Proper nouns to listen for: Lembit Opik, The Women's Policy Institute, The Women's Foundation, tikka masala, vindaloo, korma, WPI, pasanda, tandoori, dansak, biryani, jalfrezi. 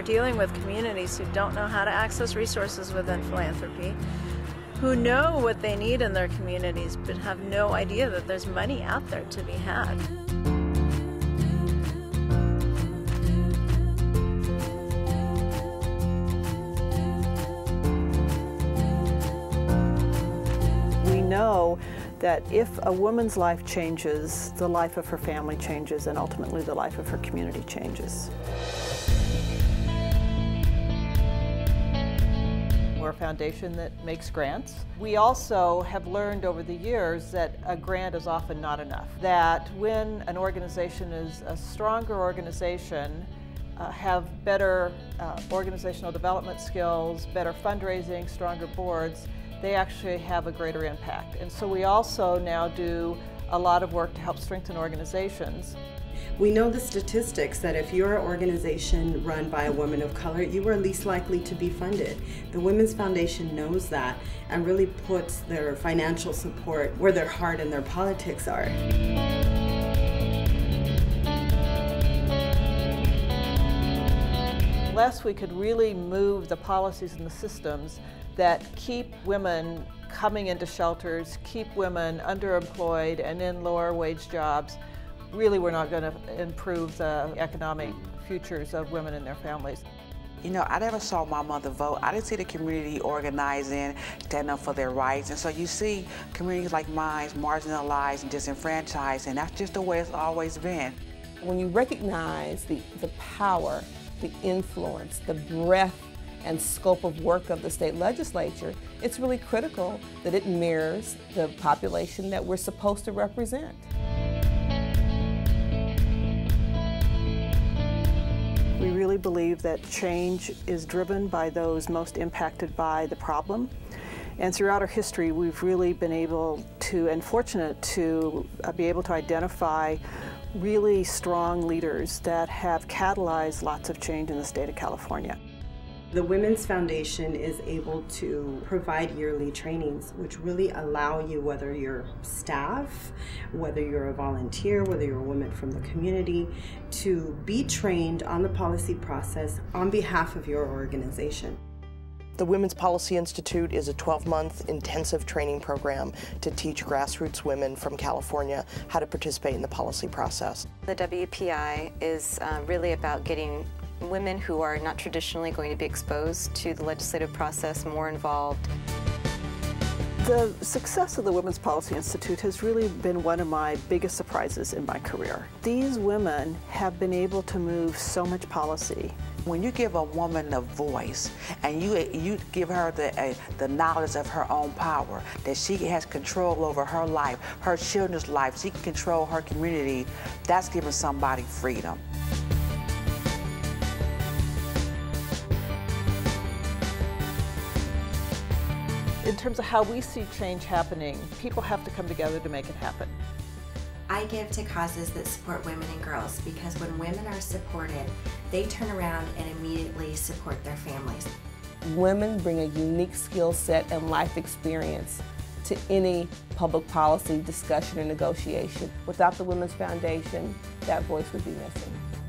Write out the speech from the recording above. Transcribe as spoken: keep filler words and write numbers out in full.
for dealing with communities who don't know how to access resources within philanthropy, who know what they need in their communities but have no idea that there's money out there to be had. We know that if a woman's life changes, the life of her family changes, and ultimately the life of her community changes. We're a foundation that makes grants. We also have learned over the years that a grant is often not enough, that when an organization is a stronger organization, uh, have better uh, organizational development skills, better fundraising, stronger boards, they actually have a greater impact. And so we also now do a lot of work to help strengthen organizations. We know the statistics that if you're an organization run by a woman of color, you are least likely to be funded. The Women's Foundation knows that and really puts their financial support where their heart and their politics are. Unless we could really move the policies and the systems that keep women coming into shelters, keep women underemployed and in lower wage jobs, really we're not going to improve the economic futures of women and their families. You know, I never saw my mother vote. I didn't see the community organizing, standing up for their rights. And so you see communities like mine marginalized and disenfranchised, and that's just the way it's always been. When you recognize the, the power, the influence, the breadth and scope of work of the state legislature, it's really critical that it mirrors the population that we're supposed to represent. We really believe that change is driven by those most impacted by the problem. And throughout our history, we've really been able to, and fortunate to, uh, be able to identify really strong leaders that have catalyzed lots of change in the state of California. The Women's Foundation is able to provide yearly trainings which really allow you, whether you're staff, whether you're a volunteer, whether you're a woman from the community, to be trained on the policy process on behalf of your organization. The Women's Policy Institute is a twelve-month intensive training program to teach grassroots women from California how to participate in the policy process. The W P I is uh, really about getting women who are not traditionally going to be exposed to the legislative process more involved. The success of the Women's Policy Institute has really been one of my biggest surprises in my career. These women have been able to move so much policy. When you give a woman a voice and you, you give her the, uh, the knowledge of her own power, that she has control over her life, her children's life, she can control her community, that's giving somebody freedom. In terms of how we see change happening, people have to come together to make it happen. I give to causes that support women and girls, because when women are supported, they turn around and immediately support their families. Women bring a unique skill set and life experience to any public policy discussion or negotiation. Without the Women's Foundation, that voice would be missing.